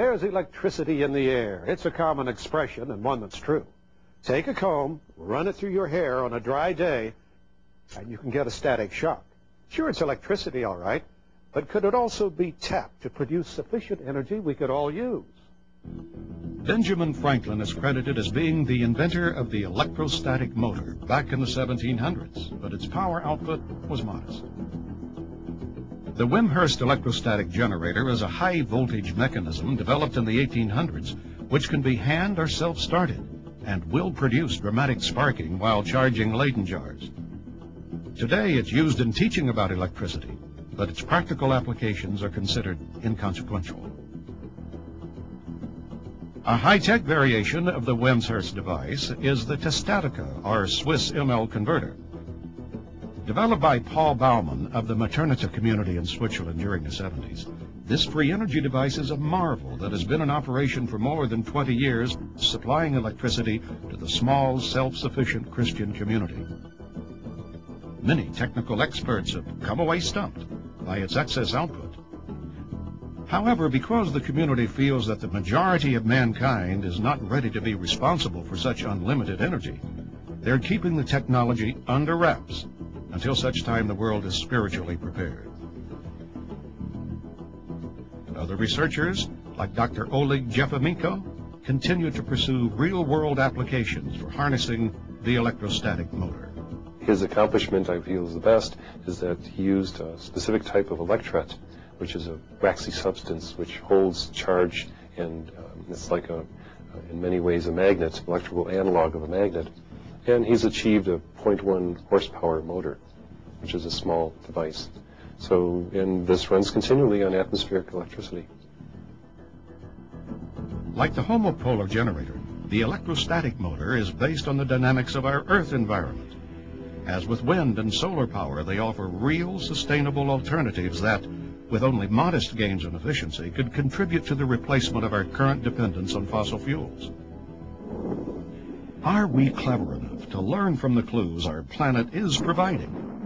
There's electricity in the air. It's a common expression and one that's true. Take a comb, run it through your hair on a dry day, and you can get a static shock. Sure, it's electricity, all right, but could it also be tapped to produce sufficient energy we could all use? Benjamin Franklin is credited as being the inventor of the electrostatic motor back in the 1700s, but its power output was modest. The Wimhurst electrostatic generator is a high-voltage mechanism developed in the 1800s, which can be hand or self-started and will produce dramatic sparking while charging Leyden jars. Today, it's used in teaching about electricity, but its practical applications are considered inconsequential. A high-tech variation of the Wimhurst device is the Testatica, or Swiss ML converter. Developed by Paul Baumann of the Maternita community in Switzerland during the 70s, this free energy device is a marvel that has been in operation for more than 20 years, supplying electricity to the small, self-sufficient Christian community. Many technical experts have come away stumped by its excess output. However, because the community feels that the majority of mankind is not ready to be responsible for such unlimited energy, they're keeping the technology under wraps until such time the world is spiritually prepared. Other researchers, like Dr. Oleg Jeffaminko, continue to pursue real-world applications for harnessing the electrostatic motor. His accomplishment, I feel, is the best, is that he used a specific type of electret, which is a waxy substance which holds charge, and it's like, in many ways, a magnet, electrical analog of a magnet. And he's achieved a 0.1 horsepower motor, which is a small device. So, and this runs continually on atmospheric electricity. Like the homopolar generator, the electrostatic motor is based on the dynamics of our Earth environment. As with wind and solar power, they offer real, sustainable alternatives that, with only modest gains in efficiency, could contribute to the replacement of our current dependence on fossil fuels. Are we clever enough to learn from the clues our planet is providing?